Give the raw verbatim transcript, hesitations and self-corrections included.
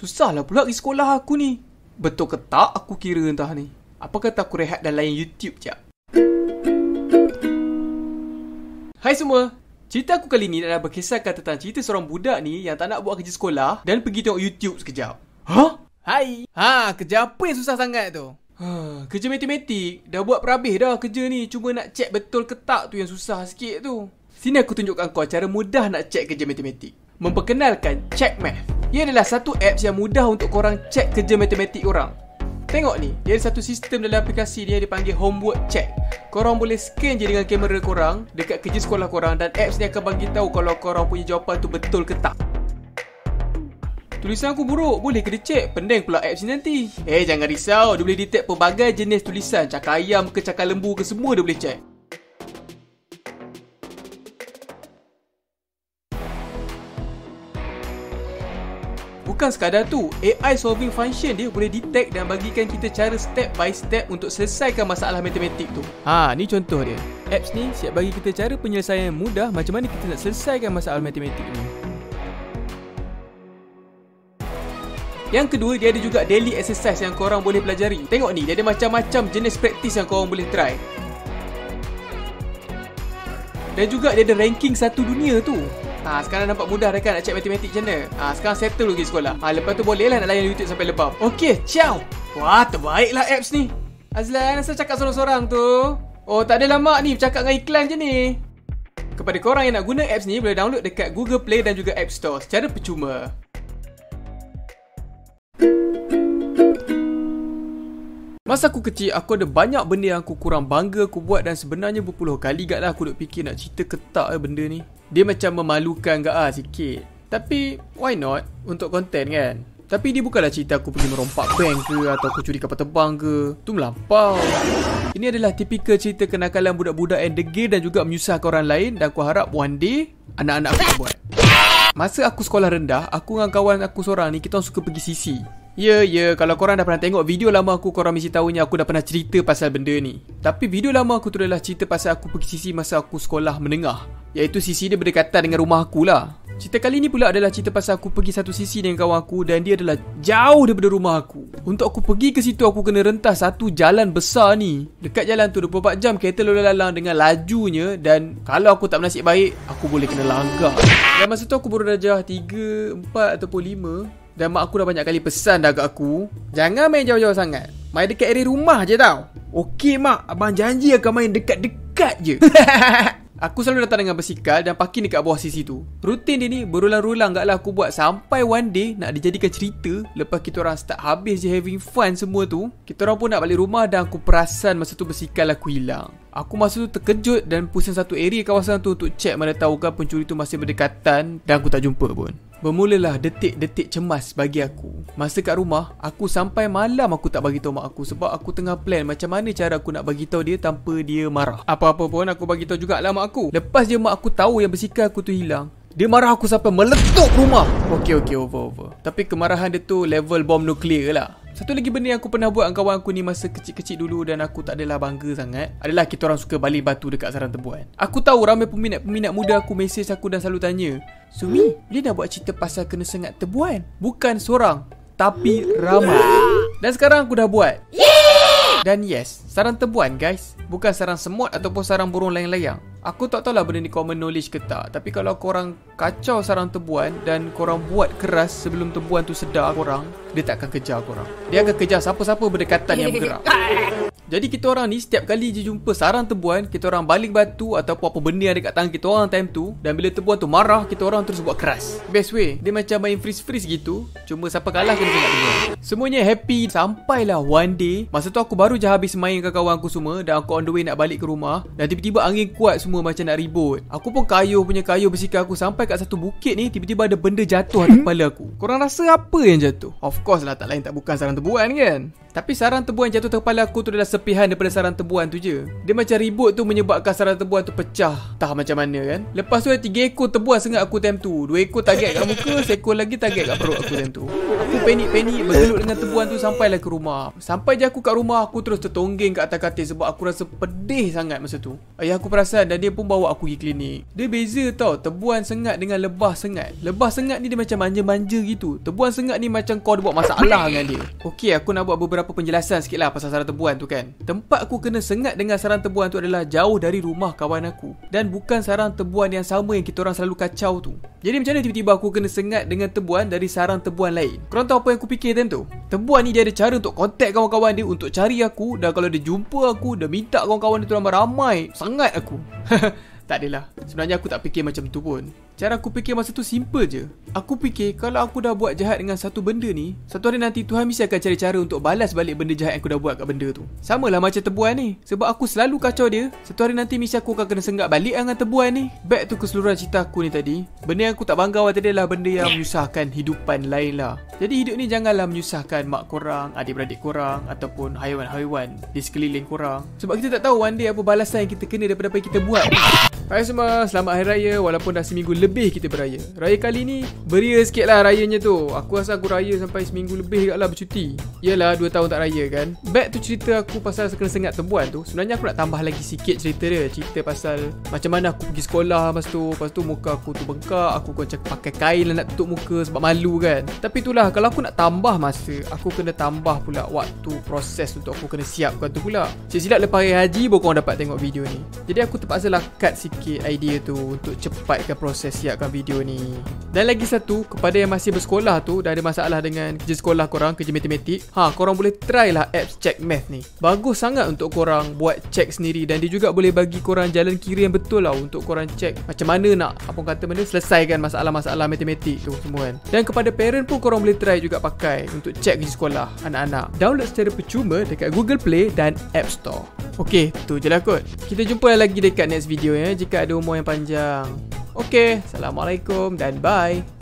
Susah lah pula pergi sekolah aku ni. Betul ke tak aku kira entah ni. Apa kata aku rehat dan layan YouTube jap. Hai semua. Cerita aku kali ni adalah berkisahkan tentang cerita seorang budak ni yang tak nak buat kerja sekolah dan pergi tengok YouTube sekejap. Hah? Hai. Ha, kerja apa yang susah sangat tu? Ha, kerja matematik. Dah buat perhabis dah kerja ni. Cuma nak cek betul ke tak tu yang susah sikit tu. Sini aku tunjukkan kau cara mudah nak cek kerja matematik. Memperkenalkan Check Math. Ia adalah satu apps yang mudah untuk korang cek kerja matematik orang. Tengok ni, dia ada satu sistem dalam aplikasi dia dipanggil Homework Check. Korang boleh scan je dengan kamera korang dekat kerja sekolah korang dan apps ni akan bagi tahu kalau korang punya jawapan tu betul ke tak. Tulisan aku buruk, boleh ke dia cek? Pendeng pula apps ni nanti. Eh, jangan risau, dia boleh detect pelbagai jenis tulisan, cakar ayam ke cakar lembu ke semua dia boleh cek. Bukan sekadar tu, A I solving function dia boleh detect dan bagikan kita cara step by step untuk selesaikan masalah matematik tu. Ha, ni contoh dia. Apps ni siap bagi kita cara penyelesaian mudah macam mana kita nak selesaikan masalah matematik ni. Yang kedua, dia ada juga daily exercise yang korang boleh pelajari. Tengok ni, dia ada macam-macam jenis praktis yang korang boleh try. Dan juga dia ada ranking satu dunia tu. Ha, sekarang nampak mudah dah kan nak cek matematik macam mana. Ha, sekarang settle lagi sekolah. Ha, lepas tu boleh lah nak layan YouTube sampai lebam. Okey, ciao. Wah, terbaiklah apps ni. Azlan, asal cakap sorang-sorang tu? Oh, tak ada lama ni, bercakap dengan iklan je ni. Kepada korang yang nak guna apps ni, boleh download dekat Google Play dan juga App Store secara percuma. Masa aku kecil, aku ada banyak benda yang aku kurang bangga aku buat dan sebenarnya berpuluh kali gak lah aku duk fikir nak cerita ke tak eh benda ni. Dia macam memalukan gak lah sikit. Tapi, why not? Untuk konten kan? Tapi dia bukanlah cerita aku pergi merompak bank ke atau aku curi kapal terbang ke. Tu melampau. Ini adalah tipikal cerita kenakalan budak-budak yang degil dan juga menyusahkan orang lain dan aku harap one day, anak-anak aku buat. Masa aku sekolah rendah, aku dengan kawan aku seorang ni, kita suka pergi sisi. Ya, yeah, ya, yeah. Kalau korang dah pernah tengok video lama aku, korang mesti tahunya aku dah pernah cerita pasal benda ni. Tapi video lama aku tu adalah cerita pasal aku pergi sisi masa aku sekolah menengah. Iaitu sisi dia berdekatan dengan rumah aku lah. Cerita kali ni pula adalah cerita pasal aku pergi satu sisi dengan kawan aku dan dia adalah jauh daripada rumah aku. Untuk aku pergi ke situ, aku kena rentas satu jalan besar ni. Dekat jalan tu dua puluh empat jam kereta lalu-lalang dengan lajunya dan kalau aku tak bernasib baik, aku boleh kena langgar. Dan masa tu aku baru darjah tiga, empat ataupun lima. Dan mak aku dah banyak kali pesan dah kat aku, jangan main jauh-jauh sangat, main dekat area rumah je tau. Okey mak, abang janji akan main dekat-dekat je. Aku selalu datang dengan basikal dan parking dekat bawah sisi tu. Rutin dia ni berulang-ulang gak lah aku buat sampai one day nak dijadikan cerita. Lepas kita orang start habis je having fun semua tu, kita orang pun nak balik rumah dan aku perasan masa tu basikal aku hilang. Aku masa tu terkejut dan pusing satu area kawasan tu untuk cek mana tahukan pencuri tu masih berdekatan dan aku tak jumpa pun. Bermulalah detik-detik cemas bagi aku. Masa kat rumah, aku sampai malam aku tak bagi tahu mak aku sebab aku tengah plan macam mana cara aku nak bagi tahu dia tanpa dia marah. Apa-apa pun aku bagi tahu jugaklah mak aku. Lepas je mak aku tahu yang basikal aku tu hilang, dia marah aku sampai meletup rumah. Okey okey over over. Tapi kemarahan dia tu level bom nuklear lah. Satu lagi benda yang aku pernah buat dengan kawan aku ni masa kecil-kecil dulu dan aku tak adalah bangga sangat adalah kita orang suka baling batu dekat sarang tebuan. Aku tahu ramai peminat-peminat muda aku mesej aku dan selalu tanya, Sumi, dia dah buat cerita pasal kena sengat tebuan. Bukan seorang, tapi ramai. Dan sekarang aku dah buat. Dan yes, sarang tebuan guys. Bukan sarang semut ataupun sarang burung layang-layang. Aku tak tahulah benda ni common knowledge ke tak. Tapi kalau korang kacau sarang tebuan dan korang buat keras sebelum tebuan tu sedar korang, dia tak akan kejar korang. Dia akan kejar siapa-siapa berdekatan yang bergerak. Jadi kita orang ni setiap kali je jumpa sarang tebuan, kita orang baling batu ataupun apa benda yang ada kat tangan kita orang time tu. Dan bila tebuan tu marah, kita orang terus buat keras. Best way, dia macam main freeze-freeze gitu. Cuma siapa kalah kena tengok dia. Semuanya happy sampailah one day. Masa tu aku baru je habis main dengan kawan aku semua dan aku on the way nak balik ke rumah. Dan tiba-tiba angin kuat semua macam nak ribut. Aku pun kayuh punya kayuh basikal aku sampai kat satu bukit ni, tiba-tiba ada benda jatuh atas kepala aku. Korang rasa apa yang jatuh? Of course lah tak lain tak bukan sarang tebuan kan? Tapi sarang tebuan jatuh kepala aku tu adalah sepihan daripada sarang tebuan tu je. Dia macam ribut tu menyebabkan sarang tebuan tu pecah. Entah macam mana kan. Lepas tu ada tiga ekor tebuan sengat aku time tu. Dua ekor target kat muka, seekor lagi target kat perut aku time tu. Aku panik-panik bergelut dengan tebuan tu sampailah ke rumah. Sampai je aku kat rumah, aku terus tertonggeng kat atas katil sebab aku rasa pedih sangat masa tu. Ayah aku perasan dan dia pun bawa aku pergi klinik. Dia beza tau tebuan sengat dengan lebah sengat. Lebah sengat ni dia macam manja-manja gitu. Tebuan sengat ni macam kau ada buat masalah dengan dia. Okey, aku nak buat beberapa apa penjelasan sikit lah pasal sarang tebuan tu kan. Tempat aku kena sengat dengan sarang tebuan tu adalah jauh dari rumah kawan aku, dan bukan sarang tebuan yang sama yang kita orang selalu kacau tu. Jadi macam mana tiba-tiba aku kena sengat dengan tebuan dari sarang tebuan lain? Korang tahu apa yang aku fikir time tu? Tebuan ni dia ada cara untuk kontak kawan-kawan dia untuk cari aku, dan kalau dia jumpa aku, dia minta kawan-kawan dia tu ramai-ramai sangat aku. Tak adalah. Sebenarnya aku tak fikir macam tu pun. Cara aku fikir masa tu simple je. Aku fikir kalau aku dah buat jahat dengan satu benda ni, satu hari nanti Tuhan mesti akan cari cara untuk balas balik benda jahat yang aku dah buat kat benda tu. Samalah macam tebuan ni. Sebab aku selalu kacau dia, satu hari nanti mesti aku akan kena sengat balik dengan tebuan ni. Back tu keseluruhan cerita aku ni tadi. Benda yang aku tak bangga awal tadi adalah benda yang menyusahkan hidupan lain lah. Jadi hidup ni janganlah menyusahkan mak korang, adik-beradik korang, ataupun haiwan-haiwan di sekeliling korang. Sebab kita tak tahu one day apa balasan yang kita kena daripada apa yang kita buat. Hai semua, selamat Hari Raya. Walaupun dah seminggu lebih kita beraya, raya kali ni beria sikit lah rayanya tu. Aku rasa aku raya sampai seminggu lebih kat lah bercuti. Yelah, dua tahun tak raya kan. Back tu cerita aku pasal kena sengat tebuan tu. Sebenarnya aku nak tambah lagi sikit cerita dia. Cerita pasal macam mana aku pergi sekolah masa tu. Lepas tu muka aku tu bengkak. Aku macam pakai kain lah nak tutup muka sebab malu kan. Tapi itulah, kalau aku nak tambah masa, aku kena tambah pula waktu proses untuk aku kena siapkan tu pula. Silap-silap lepas hari haji baru korang dapat tengok video ni. Jadi aku terpaksa lah cut sikit idea tu untuk cepatkan proses siapkan video ni. Dan lagi satu, kepada yang masih bersekolah tu dan ada masalah dengan kerja sekolah korang, kerja matematik, ha, korang boleh try lah apps Check Math ni. Bagus sangat untuk korang buat check sendiri, dan dia juga boleh bagi korang jalan kira yang betul lah untuk korang check macam mana nak, apa kata benda, selesaikan masalah-masalah matematik tu semua kan. Dan kepada parent pun korang boleh try juga pakai untuk check kerja sekolah anak-anak. Download secara percuma dekat Google Play dan App Store. Okey, tu je lah kot. Kita jumpa lagi dekat next video ya, jika ada umur yang panjang. Okey, Assalamualaikum dan bye.